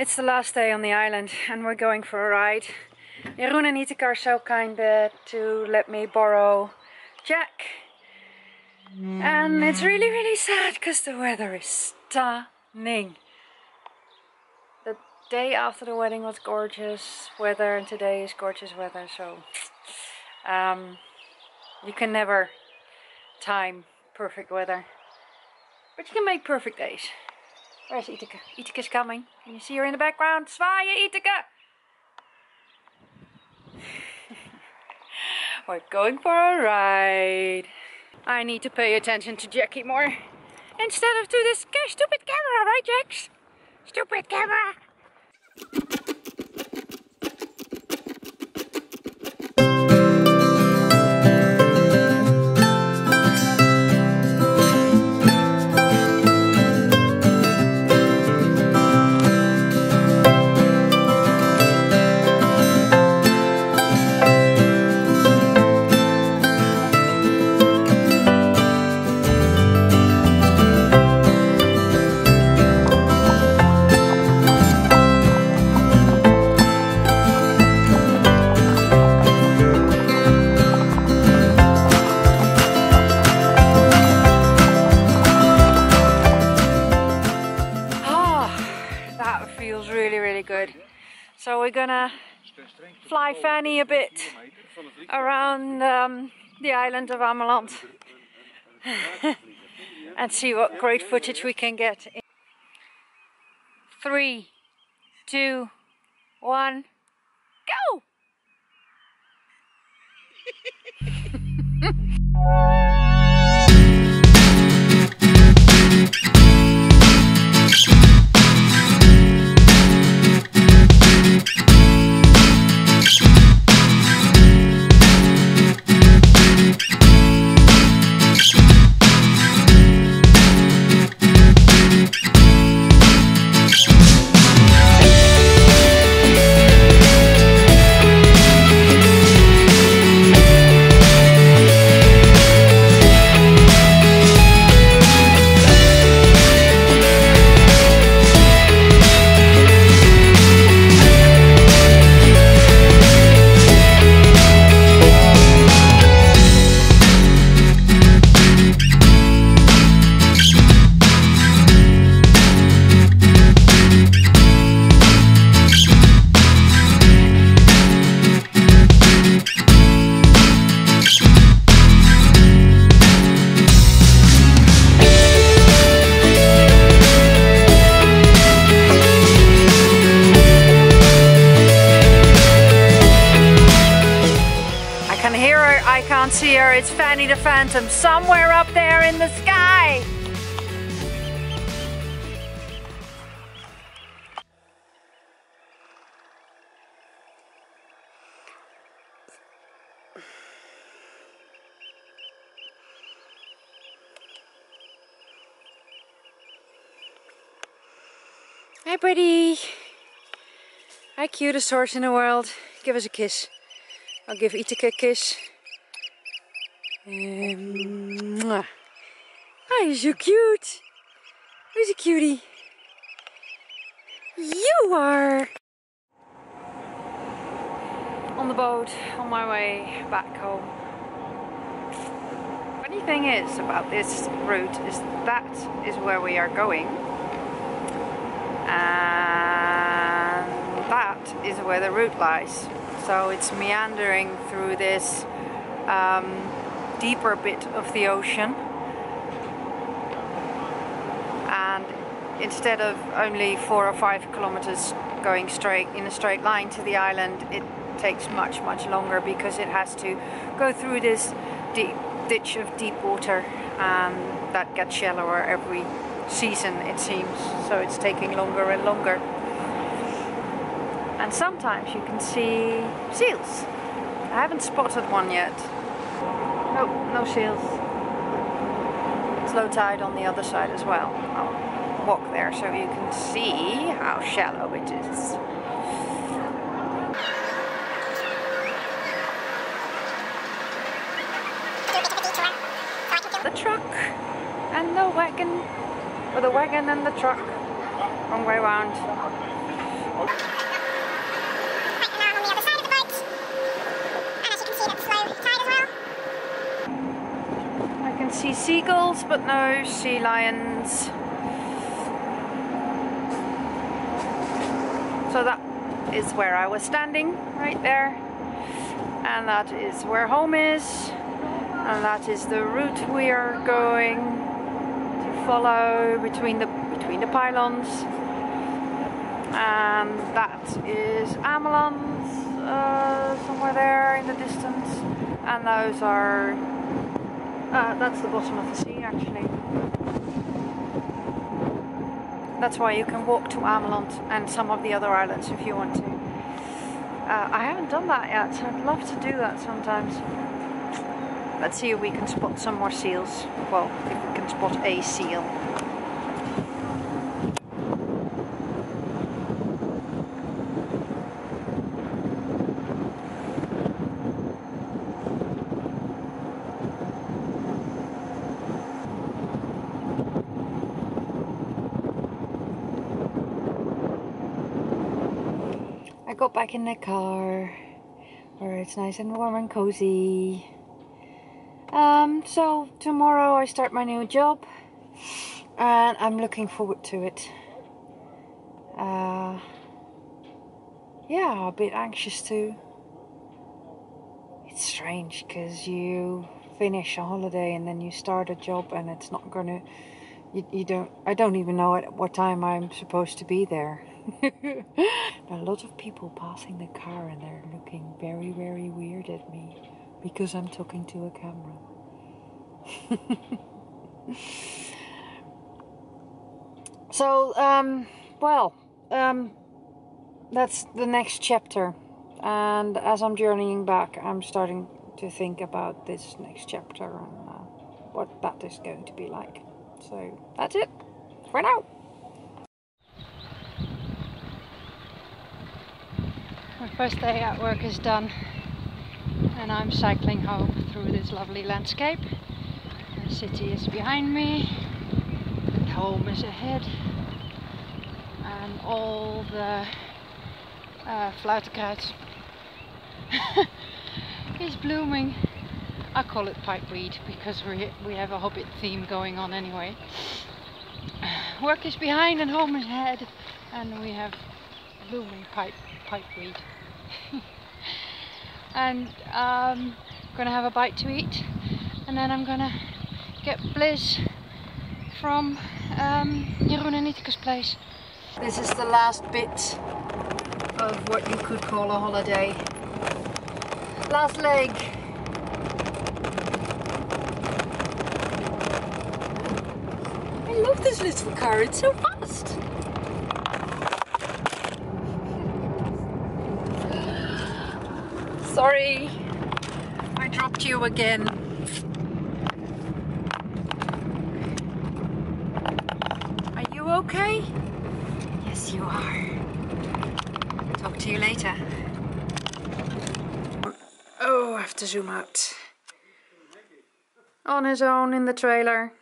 It's the last day on the island and we're going for a ride. Irune Niticus are so kind to let me borrow Jack. And it's really, really sad because the weather is stunning. The day after the wedding was gorgeous weather and today is gorgeous weather, so you can never time perfect weather, but you can make perfect days. Where's Iteke? Iteke's coming. Can you see her in the background? Zwaaien, Iteke! We're going for a ride. I need to pay attention to Jackie more instead of to this stupid camera, right, Jax? Stupid camera! So we're gonna fly Fanny a bit around the island of Ameland and see what great footage we can get. 3, 2, 1, go! See her, it's Fanny the Phantom, somewhere up there in the sky! Hi buddy! Hi cutest horse in the world, give us a kiss. I'll give Iteke a kiss. Mwah. Oh, you're so cute. Who's a cutie? You are! On the boat, on my way back home. The funny thing is about this route is that is where we are going. And that is where the route lies. So it's meandering through this deeper bit of the ocean, and instead of only 4 or 5 kilometers going straight in a straight line to the island, it takes much longer because it has to go through this deep ditch of deep water that gets shallower every season, it seems, so it's taking longer and longer. And sometimes you can see seals. I haven't spotted one yet. Oh, no seals. It's low tide on the other side as well. I'll walk there so you can see how shallow it is. The truck and the wagon, or the wagon and the truck, wrong way round. I can see seagulls, but no sea lions. So that is where I was standing, right there. And that is where home is. And that is the route we are going to follow between the pylons. And that is Ameland, somewhere there in the distance. And those are... that's the bottom of the sea, actually. That's why you can walk to Ameland and some of the other islands if you want to. I haven't done that yet, so I'd love to do that sometimes. Let's see if we can spot some more seals. Well, if we can spot a seal. Got back in the car where it's nice and warm and cozy. So tomorrow I start my new job and I'm looking forward to it. Yeah, a bit anxious too. It's strange because you finish a holiday and then you start a job and it's not gonna... I don't even know at what time I'm supposed to be there. A lot of people passing the car and they're looking very, very weird at me because I'm talking to a camera. So, that's the next chapter. And as I'm journeying back, I'm starting to think about this next chapter and what that is going to be like. So that's it for now. My first day at work is done and I'm cycling home through this lovely landscape. The city is behind me, and home is ahead, and all the fluitenkruid is blooming. I call it pipeweed because we have a Hobbit theme going on anyway. Work is behind and home is ahead, and we have blooming pipeweed. And I'm gonna have a bite to eat, and then I'm gonna get Bliz from Irune Niticus' place. This is the last bit of what you could call a holiday. Last leg. I love this little car, it's so fast. Sorry, I dropped you again. Are you okay? Yes, you are. Talk to you later. Oh, I have to zoom out. On his own in the trailer.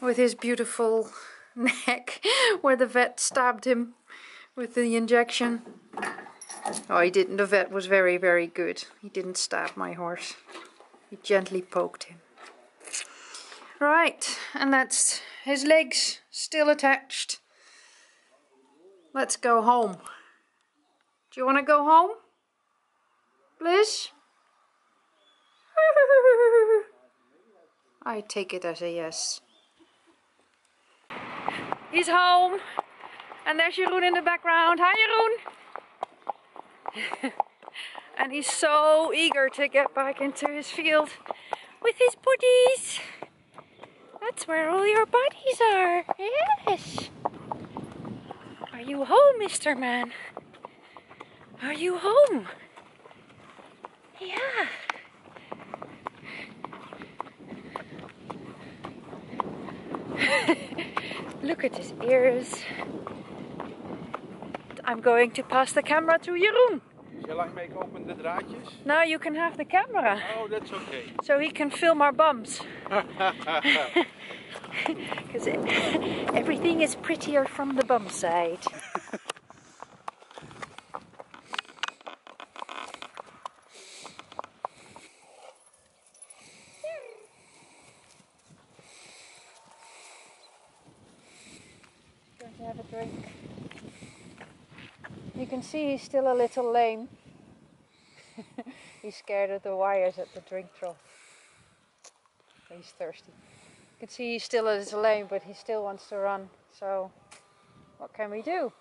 With his beautiful neck where the vet stabbed him with the injection. Oh, he didn't. The vet was very, very good. He didn't stab my horse. He gently poked him. Right, and that's his legs still attached. Let's go home. Do you want to go home, Bliz? I take it as a yes. He's home. And there's Jeroen in the background. Hi, Jeroen. And he's so eager to get back into his field with his buddies. That's where all your buddies are. Yes. Are you home, Mr. Man? Are you home? Yeah. Look at his ears. I'm going to pass the camera to Jeroen. Shall I make open the draadjes? No, you can have the camera. Oh, that's okay. So he can film our bums. Because everything is prettier from the bum side. to have a drink. You can see he's still a little lame. He's scared of the wires at the drink trough. He's thirsty. You can see he's still a little lame, but he still wants to run. So what can we do?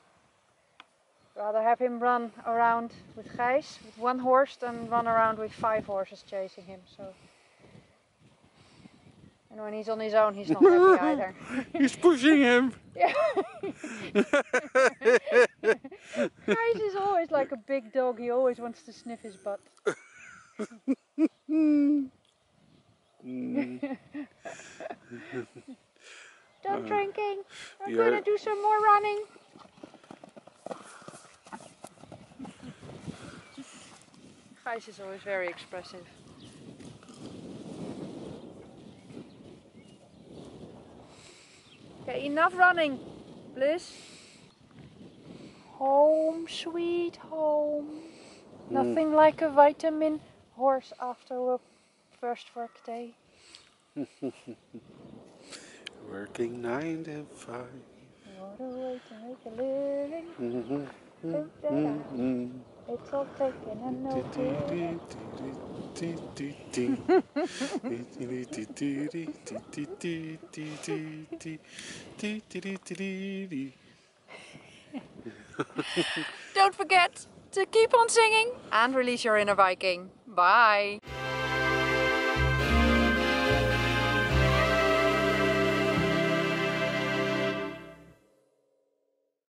Rather have him run around with Gijs, with one horse, than run around with 5 horses chasing him. So. And when he's on his own, he's not happy either. He's pushing him. Yeah. Gijs is always like a big dog. He always wants to sniff his butt. Stop drinking. I'm going to do some more running. Gijs is always very expressive. Okay, enough running, Bliz. Home, sweet home. Nothing like a vitamin horse after a first work day. Working 9 to 5. What a way to make a living. It's all taken and no kidding. Don't forget to keep on singing and release your inner Viking. Bye!